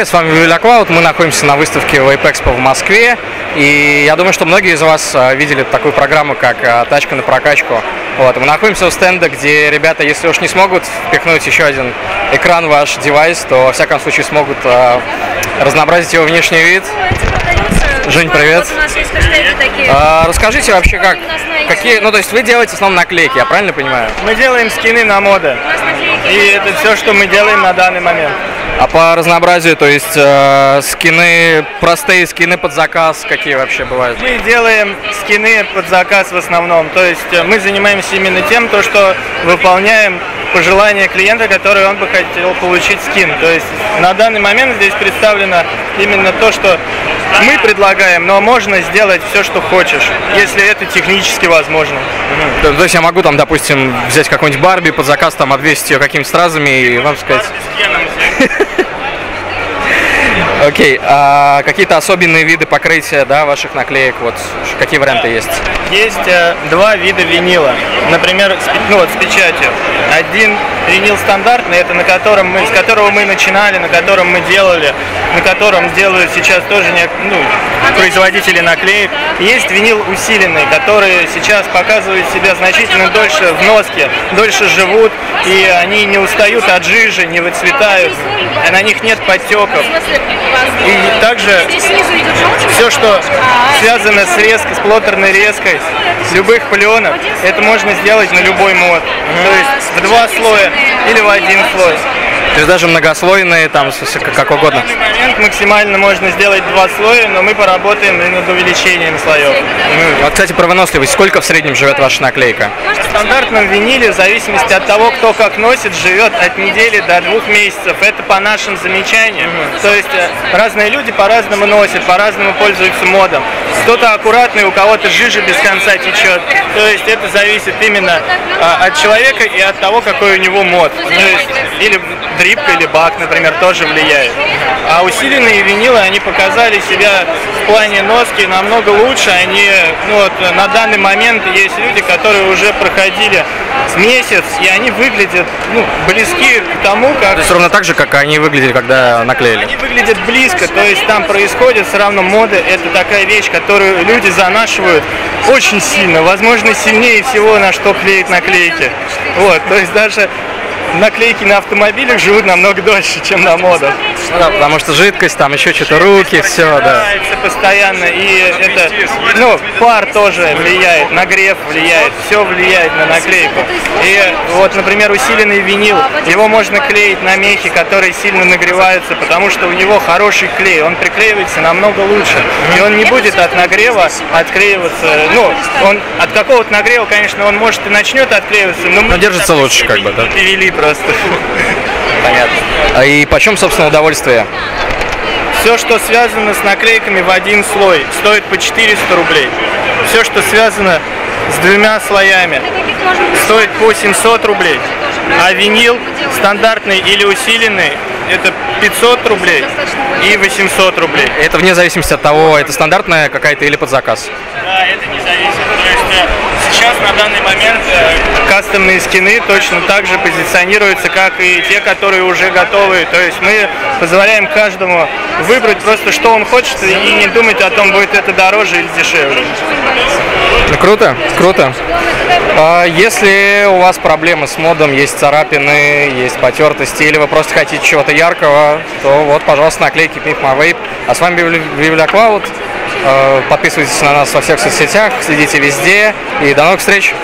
Привет, с вами ViVA la Cloud. Мы находимся на выставке Vapexpo в Москве. И я думаю, что многие из вас видели такую программу, как «Тачка на прокачку». Вот. Мы находимся у стенда, где ребята, если уж не смогут впихнуть еще один экран в ваш девайс, то, во всяком случае, смогут разнообразить его внешний вид. Жень, привет. Вот у нас есть хэштеги такие. Расскажите вообще, как, ну, то есть вы делаете в основном наклейки, я правильно понимаю? Мы делаем скины на моды. И это все, что мы делаем на данный момент. А по разнообразию, то есть скины, простые скины под заказ, какие вообще бывают? Мы делаем скины под заказ в основном, то есть мы занимаемся именно тем, то, что выполняем пожелания клиента, которые он бы хотел получить скин. То есть на данный момент здесь представлено именно то, что мы предлагаем, но можно сделать все, что хочешь, если это технически возможно. То есть я могу там, допустим, взять какую-нибудь Барби под заказ, там обвесить ее какими-то стразами и вам сказать... Окей, а какие-то особенные виды покрытия, да, ваших наклеек, вот какие варианты есть? Есть два вида винила, например, с печатью. Один винил стандартный, это с которого мы начинали, на котором мы делали, на котором делают сейчас тоже производители наклеек. Есть винил усиленный, который сейчас показывает себя значительно дольше в носке, дольше живут, и они не устают от жижи, не выцветают, на них нет подтеков. И также все, что связано с резкой, с плоттерной резкой, любых пленок, это можно сделать на любой мод. То есть в два слоя или в один слой. То есть даже многослойные, там, как угодно. В данный момент максимально можно сделать два слоя, но мы поработаем и над увеличением слоев. А, кстати, про выносливость. Сколько в среднем живет ваша наклейка? В стандартном виниле, в зависимости от того, кто как носит, живет от недели до 2 месяцев. Это по нашим замечаниям. То есть разные люди по-разному носят, по-разному пользуются модом. Кто-то аккуратный, у кого-то жижа без конца течет. То есть это зависит именно от человека и от того, какой у него мод. То есть, или дрипка, или бак, например, тоже влияет. А усиленные винилы, они показали себя в плане носки намного лучше. Они, на данный момент есть люди, которые уже проходили месяц, и они выглядят близки к тому, как... То есть ровно так же, как они выглядели, когда наклеили? Они выглядят близко, то есть там происходит все равно мода, это такая вещь, которую люди занашивают очень сильно, возможно, сильнее всего, на что клеят наклейки. Вот, то есть даже... Наклейки на автомобилях живут намного дольше, чем на модах. Ну, да, потому что жидкость, там еще что-то, руки, все, да. Постоянно, и это, пар тоже влияет, нагрев влияет, все влияет на наклейку. И вот, например, усиленный винил, его можно клеить на мехи, которые сильно нагреваются, потому что у него хороший клей, он приклеивается намного лучше. И он не будет от нагрева отклеиваться, он от какого-то нагрева, конечно, он может и начнет отклеиваться, но держится лучше, как бы, да. Просто. Понятно. И почем, собственно, удовольствие? Все, что связано с наклейками в один слой, стоит по 400 рублей. Все, что связано с двумя слоями, стоит по 700 рублей. А винил стандартный или усиленный, это 500 рублей и 800 рублей. Это вне зависимости от того, это стандартная какая-то или под заказ? Да, это не зависит. Сейчас на данный момент кастомные скины точно так же позиционируются, как и те, которые уже готовы. То есть мы позволяем каждому выбрать просто, что он хочет, и не думать о том, будет это дороже или дешевле. Круто, круто. Если у вас проблемы с модом, есть царапины, есть потертости, или вы просто хотите чего-то яркого, то вот, пожалуйста, наклейки Pimp My Vape. А с вами ViVA la Cloud. Подписывайтесь на нас во всех соцсетях, следите везде и до новых встреч!